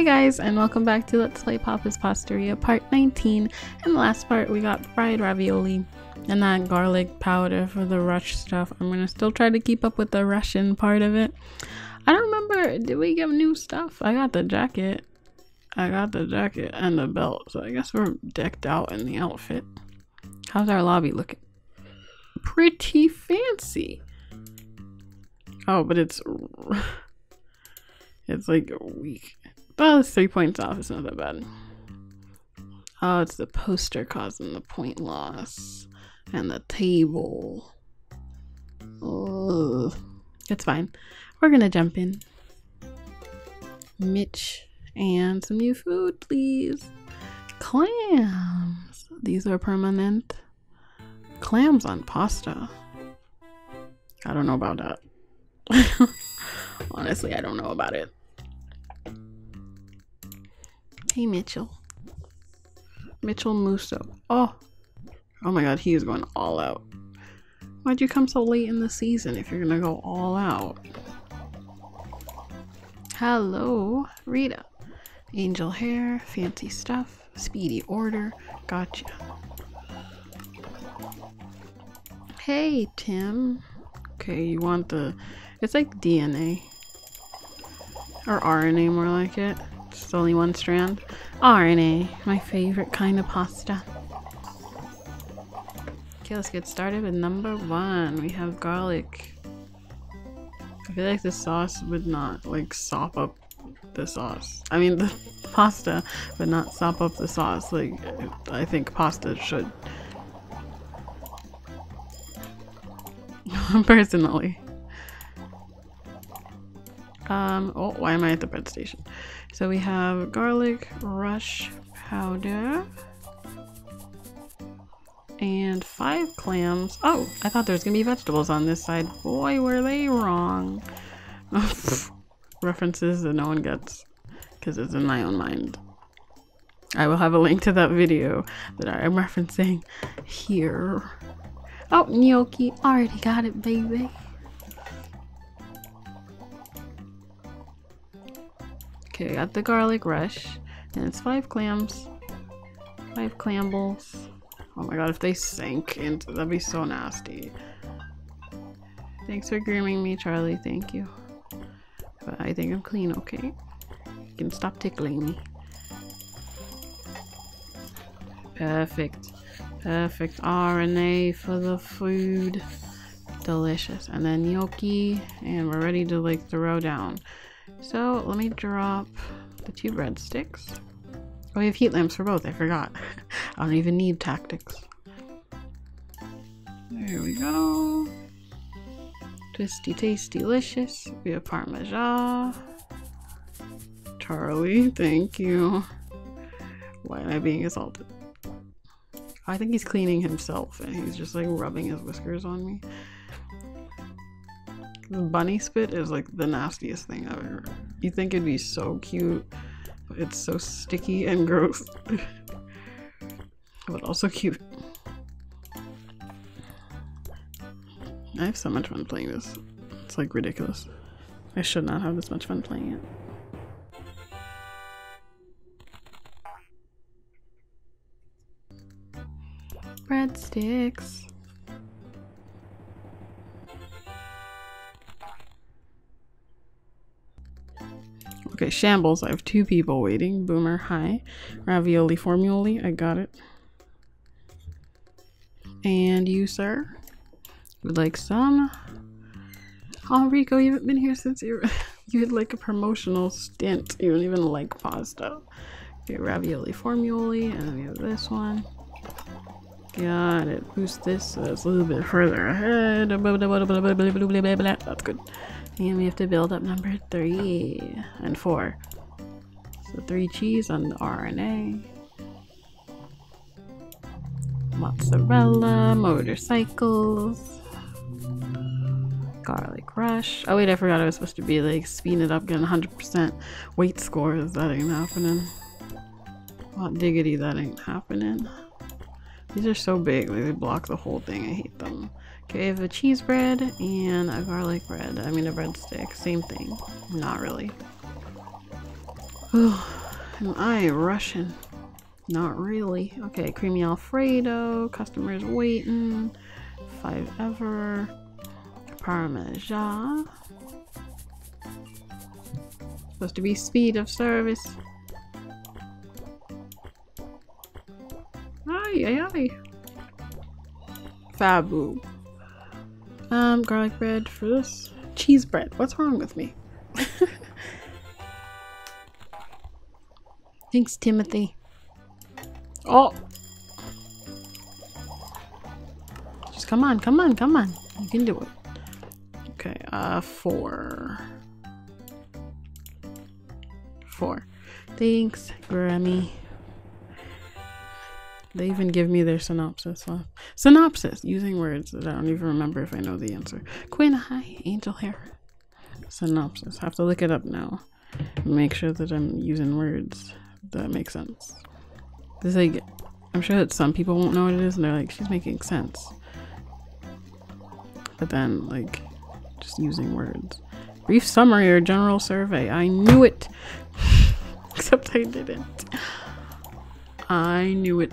Hey guys, and welcome back to Let's Play Papa's Pastaria part 19. In the last part we got fried ravioli and that garlic powder for the rush stuff. I'm gonna still try to keep up with the Russian part of it. I don't remember, did we get new stuff? I got the jacket and the belt, so I guess we're decked out in the outfit. How's our lobby looking? Pretty fancy. Oh, but it's like weak. Well, it's 3 points off. It's not that bad. Oh, it's the poster causing the point loss. And the table. Oh, it's fine. We're going to jump in. Mitch. And some new food, please. Clams. These are permanent. Clams on pasta. I don't know about that. Honestly, I don't know about it. Hey, Mitchell Musso. Oh my god, he is going all out. Why'd you come so late in the season if you're gonna go all out? Hello, Rita. Angel hair, fancy stuff, speedy order, gotcha. Hey, Tim. Okay, you want the, it's like DNA or RNA, more like it. It's only one strand. RNA, my favorite kind of pasta. Okay, let's get started with number one. We have garlic. I feel like the sauce would not like sop up the sauce. I mean, the pasta would not sop up the sauce. Like, I think pasta should. Personally. Oh, why am I at the bread station? So we have garlic, rush powder, and 5 clams. Oh, I thought there was gonna be vegetables on this side. Boy, were they wrong. References that no one gets, because it's in my own mind. I will have a link to that video that I'm referencing here. Oh, gnocchi, already got it, baby. Okay, I got the garlic rush, and it's 5 clams, 5 clam bowls. Oh my god, if they sank into, that'd be so nasty. Thanks for grooming me, Charlie, thank you. But I think I'm clean, okay? You can stop tickling me. Perfect, perfect RNA for the food. Delicious, and then gnocchi, and we're ready to like throw down. So let me drop the 2 breadsticks. Oh, we have heat lamps for both, I forgot. I don't even need tactics. There we go. Twisty, tasty, delicious. We have parmesan. Charlie, thank you. Why am I being assaulted? I think he's cleaning himself and he's just like rubbing his whiskers on me. Bunny spit is like the nastiest thing I've ever. You'd think it'd be so cute, but it's so sticky and gross. But also cute. I have so much fun playing this. It's like ridiculous. I should not have this much fun playing it. Breadsticks. Okay, shambles. I have 2 people waiting. Boomer, hi. Ravioli formuli. I got it. And you, sir, would like some? Oh, Rico, you haven't been here since you had like a promotional stint. You don't even like pasta. Okay, ravioli formuli, and then we have this one. Got it. Boost this so it's a little bit further ahead. That's good. And we have to build up number 3 and 4. So 3 cheese on the RNA. Mozzarella, motorcycles, garlic rush. Oh wait, I forgot I was supposed to be like speeding it up, getting 100% weight scores. That ain't happening. Hot diggity, that ain't happening. These are so big, like, they block the whole thing. I hate them. Okay, I have a cheese bread and a garlic bread. I mean a breadstick. Same thing. Not really. Oh, am I rushing? Not really. Okay, creamy Alfredo, customers waiting, five ever, Parmesan. Supposed to be speed of service. Ay, ay, ay. Fabu. Garlic bread for this. Cheese bread. What's wrong with me? Thanks, Timothy. Oh! Just come on, come on, come on. You can do it. Okay, 4. Thanks, Grammy. They even give me their synopsis. Well, synopsis! Using words that I don't even remember if I know the answer. Quinn, hi. Angel hair. Synopsis. I have to look it up now. Make sure that I'm using words that make sense. This, like, I'm sure that some people won't know what it is and they're like, she's making sense. But then, like, just using words. Brief summary or general survey. I knew it! Except I didn't. I knew it.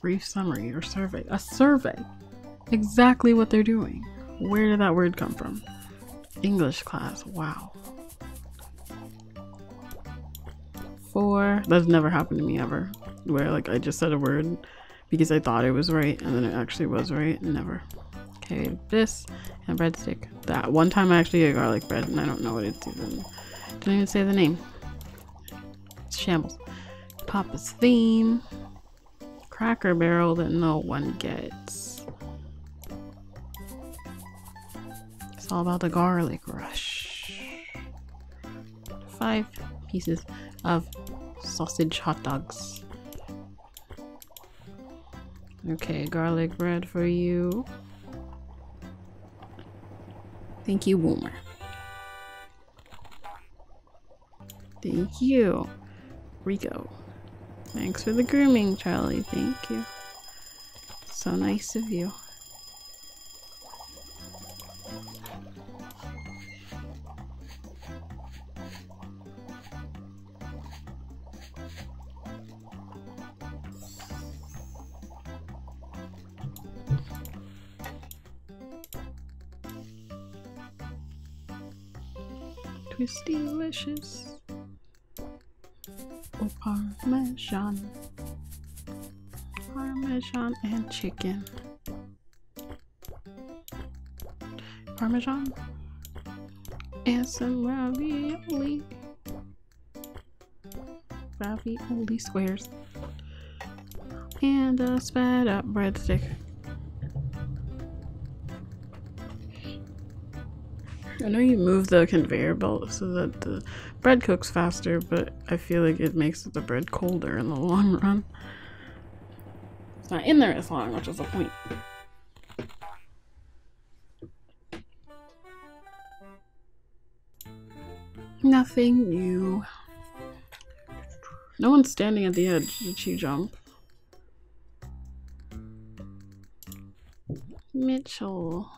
Brief summary or survey. A survey! Exactly what they're doing. Where did that word come from? English class. Wow. 4. That's never happened to me ever. Where, like, I just said a word because I thought it was right and then it actually was right. Never. Okay, this and breadstick. That one time I actually got garlic bread and I don't know what it's even. Didn't even say the name. It's shambles. Papa's theme. Cracker Barrel that no one gets. It's all about the garlic rush. 5 pieces of sausage hot dogs. Okay, garlic bread for you. Thank you, Boomer. Thank you, Rico. Thanks for the grooming, Charlie. Thank you. So nice of you. Delicious. Oh, Parmesan. Parmesan and chicken. Parmesan and some ravioli. Ravioli squares. And a sped up breadstick. I know you move the conveyor belt so that the bread cooks faster, but I feel like it makes the bread colder in the long run. It's not in there as long, which is the point. Nothing new. No one's standing at the edge. Did she jump? Mitchell.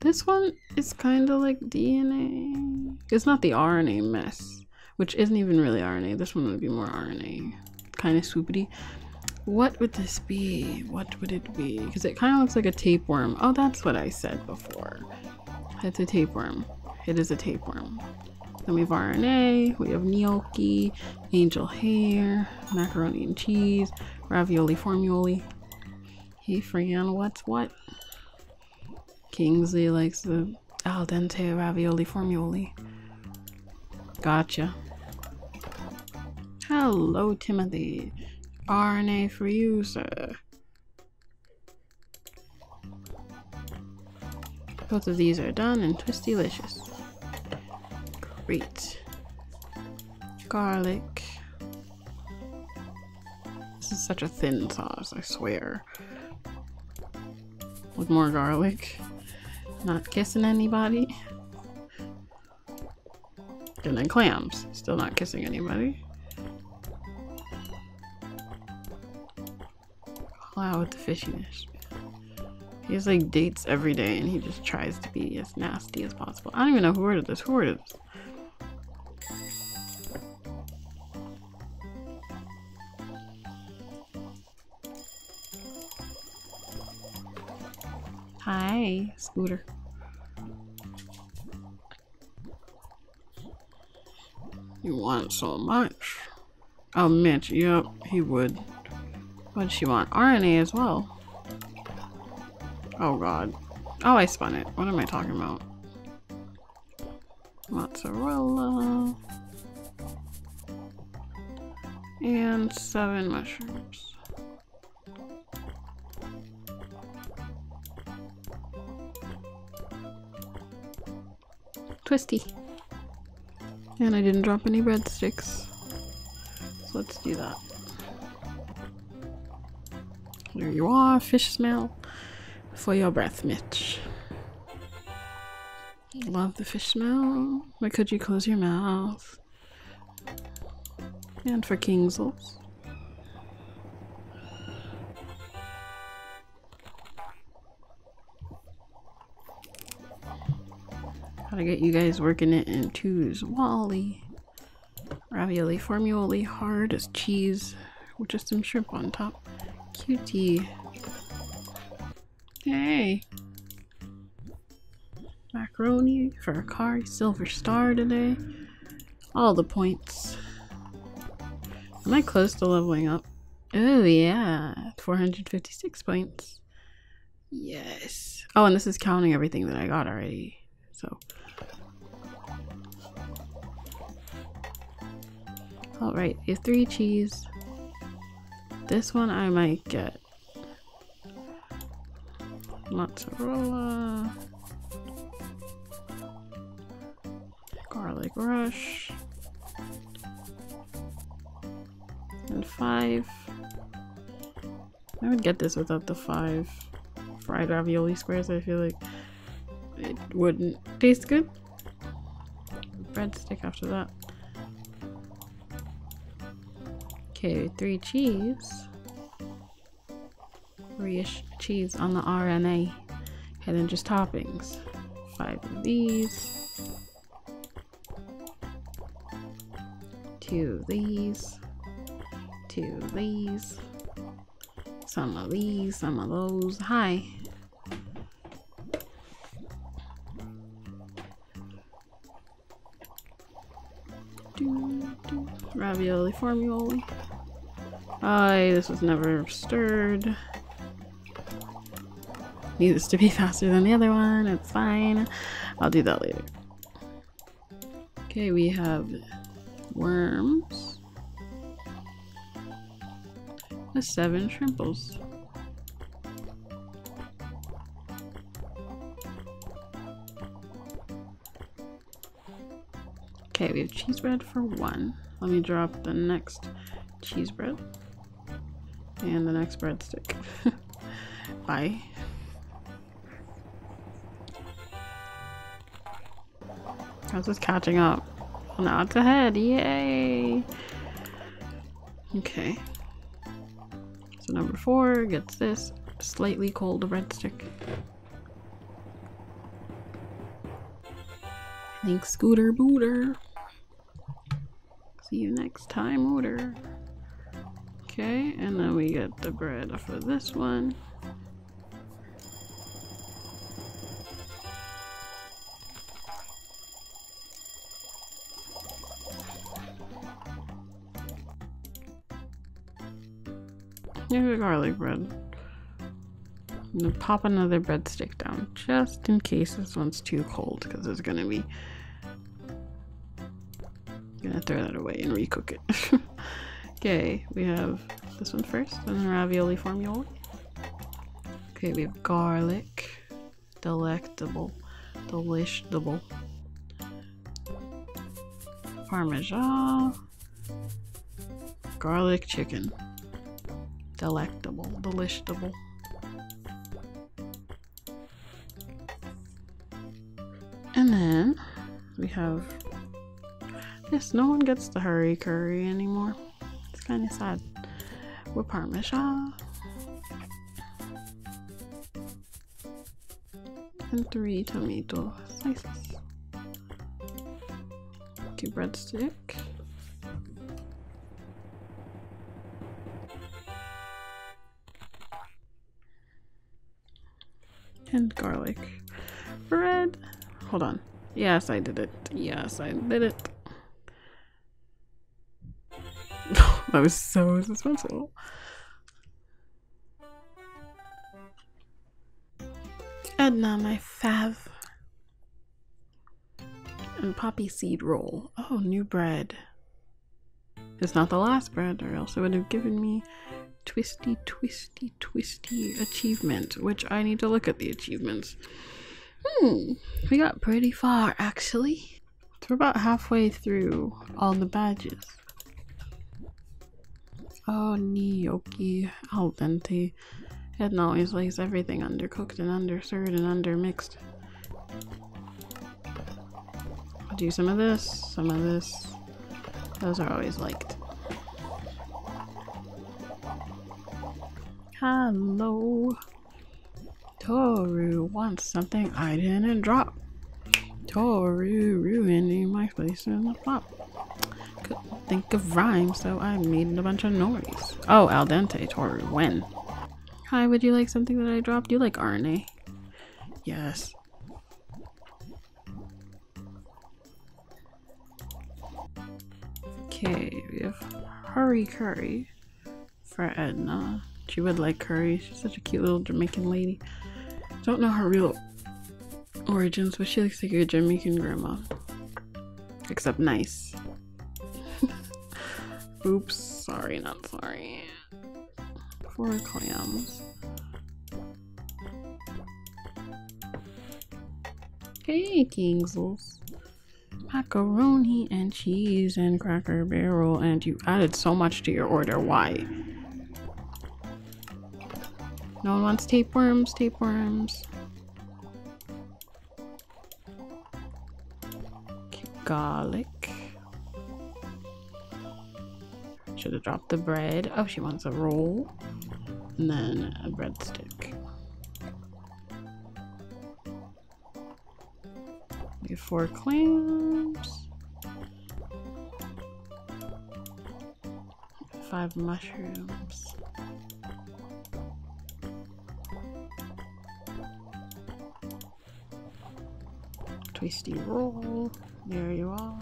This one is kind of like DNA. It's not the RNA mess, which isn't even really RNA. This one would be more RNA. Kind of swoopity. What would this be? What would it be? Because it kind of looks like a tapeworm. Oh, that's what I said before. It's a tapeworm. It is a tapeworm. Then we have RNA. We have gnocchi, angel hair, macaroni and cheese, ravioli formuli. Hey, Fran, what's what? Kingsley likes the al dente ravioli formuli. Gotcha. Hello, Timothy. RNA for you, sir. Both of these are done and twist-delicious. Great. Garlic. This is such a thin sauce, I swear. With more garlic. Not kissing anybody. And then clams. Still not kissing anybody. Wow, with the fishiness. He has like dates every day and he just tries to be as nasty as possible. I don't even know who ordered this. Who ordered this? Hi, Scooter. You want so much. Oh, Mitch, yep, he would. What does she want? RNA as well. Oh god. Oh, I spun it. What am I talking about? Mozzarella. And 7 mushrooms. Twisty. And I didn't drop any breadsticks. So let's do that. There you are, fish smell for your breath, Mitch. Love the fish smell. Why could you close your mouth? And for Kingsels. Gotta get you guys working it in twos. Wally. Ravioli, formuoli, hard as cheese, with just some shrimp on top. Cutie. Hey! Macaroni for Akari. Silver star today. All the points. Am I close to leveling up? Oh yeah! 456 points. Yes. Oh, and this is counting everything that I got already. So. Alright, you have 3 cheese. This one I might get. Mozzarella. Garlic rush. And 5. I would get this without the 5 fried ravioli squares. I feel like it wouldn't taste good. Breadstick after that. Okay, 3 cheese. 3-ish cheese on the RNA. And then just toppings. 5 of these. 2 of these. 2 of these. Some of these, some of those. Hi. Ravioli formula. This was never stirred. Needs to be faster than the other one. It's fine. I'll do that later. Okay, we have worms. The 7 shrimples. Okay, we have cheese bread for 1. Let me drop the next cheese bread and the next breadstick. Bye. How's this catching up? Well, now it's ahead. Yay! Okay. So number 4 gets this slightly cold breadstick. Thanks, Scooter Booter. See you next time, order. Okay, and then we get the bread for this one. Here's the garlic bread. I'm gonna pop another breadstick down just in case this one's too cold, because it's gonna be. Gonna throw that away and recook it. Okay, we have this one first, and then ravioli formula. Okay, we have garlic, delectable, delishable, parmesan, garlic chicken, delectable, delishable. And then we have yes, no one gets the hurry curry anymore. It's kind of sad. With parmesan. and 3 tomato slices. Okay, breadstick. And garlic bread. Hold on. Yes, I did it. Yes, I did it. That was so suspenseful. And now my fav. And poppyseed roll. Oh, new bread. It's not the last bread, or else it would have given me twisty achievement, which I need to look at the achievements. We got pretty far, actually. So we're about halfway through all the badges. Oh, gnocchi, al dente. Edna always likes everything undercooked and underserved and undermixed. I'll do some of this, some of this. Those are always liked. Hello. Toru wants something I didn't drop. Toru ruining my place in the pop. Couldn't think of rhyme, so I made a bunch of noise. Oh, al dente, Toru, when? Hi, would you like something that I dropped? You like RNA? Yes. Okay, we have Hurry Curry for Edna. She would like curry. She's such a cute little Jamaican lady. Don't know her real origins, but she looks like a Jamaican grandma. Except nice. Oops, sorry, not sorry. 4 clams. Hey, Kingsles. Macaroni and cheese and Cracker Barrel, and you added so much to your order. Why? No one wants tapeworms, tapeworms. Garlic. Should have dropped the bread. Oh, she wants a roll. And then a breadstick. We have 4 clams. 5 mushrooms. Twisty roll, there you are.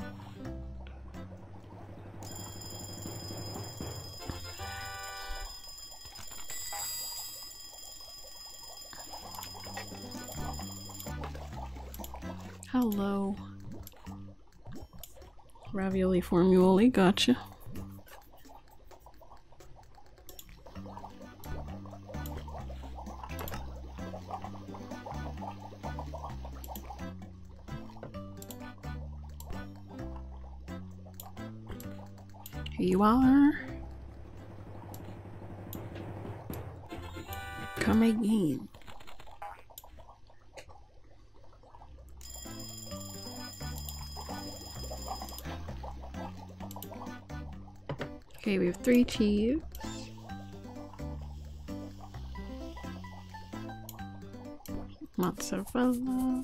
Hello. Ravioli formuli, gotcha. Here you are. Come again. Okay, we have 3 cheese. Mozzarella.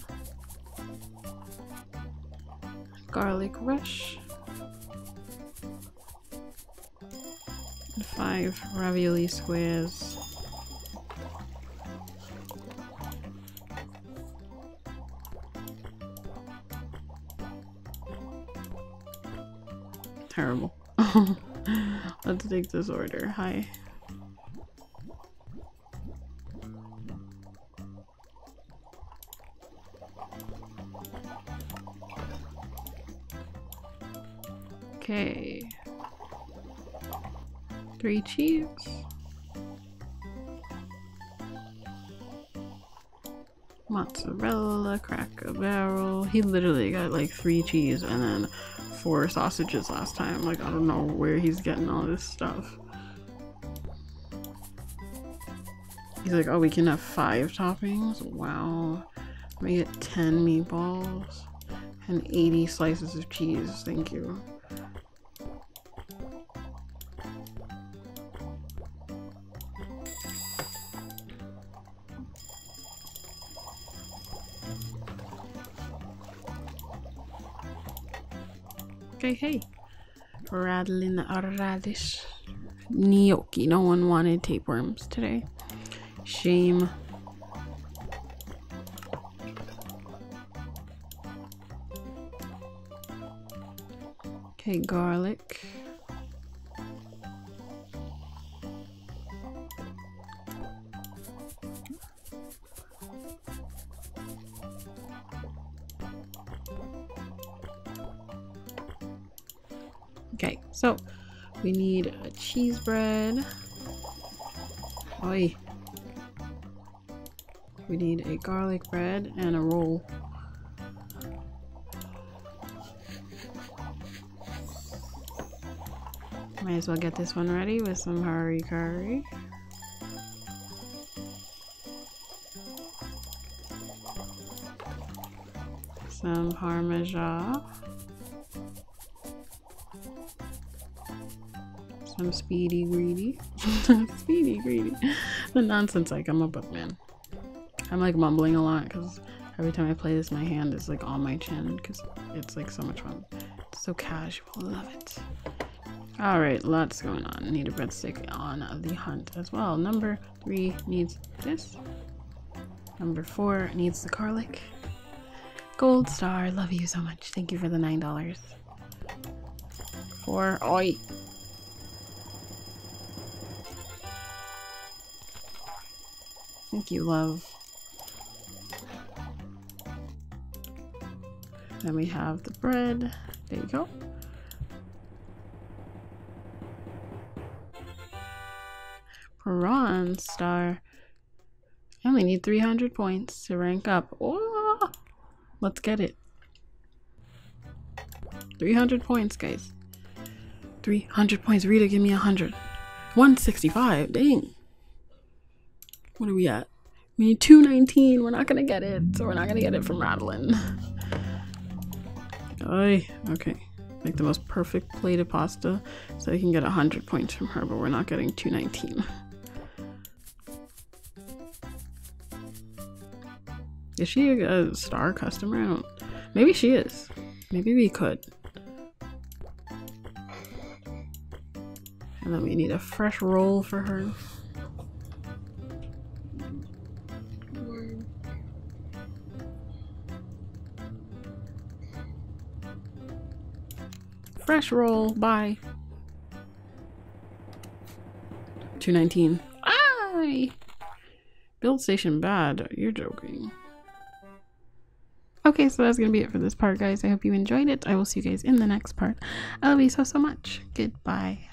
Garlic rush. 5 ravioli squares. Terrible. Let's take this order. Hi. Okay. 3 cheese. Mozzarella, Cracker Barrel. He literally got like 3 cheese and then 4 sausages last time. Like, I don't know where he's getting all this stuff. He's like, oh, we can have 5 toppings? Wow. Let me get 10 meatballs and 80 slices of cheese. Thank you. JK. Rattling a radish. Gnocchi. No one wanted tapeworms today. Shame. Okay, garlic. Okay, so we need a cheese bread. Oi. We need a garlic bread and a roll. Might as well get this one ready with some hurry curry. Some parmesan. Some speedy greedy. Speedy greedy. The nonsense I come up with, man. I'm like mumbling a lot because every time I play this, my hand is like on my chin because it's like so much fun. It's so casual. Love it. Alright, lots going on. Need a breadstick on the hunt as well. Number 3 needs this. Number 4 needs the garlic. Gold star, love you so much. Thank you for the $9. 4, oi! Thank you, love. Then we have the bread. There you go. Bronze star. I only need 300 points to rank up. Oh, let's get it. 300 points, guys. 300 points. Rita, give me 100. 165. Dang. What are we at? We need 219. We're not gonna get it. So we're not gonna get it from Rattling. Oy. Okay. Like the most perfect plate of pasta, so I can get 100 points from her, but we're not getting 219. Is she a star customer? I don't. Maybe she is. Maybe we could. And then we need a fresh roll for her. Fresh roll, bye. 219. Aye! Build station bad. You're joking. Okay, so that's gonna be it for this part, guys. I hope you enjoyed it. I will see you guys in the next part. I love you so, so much. Goodbye.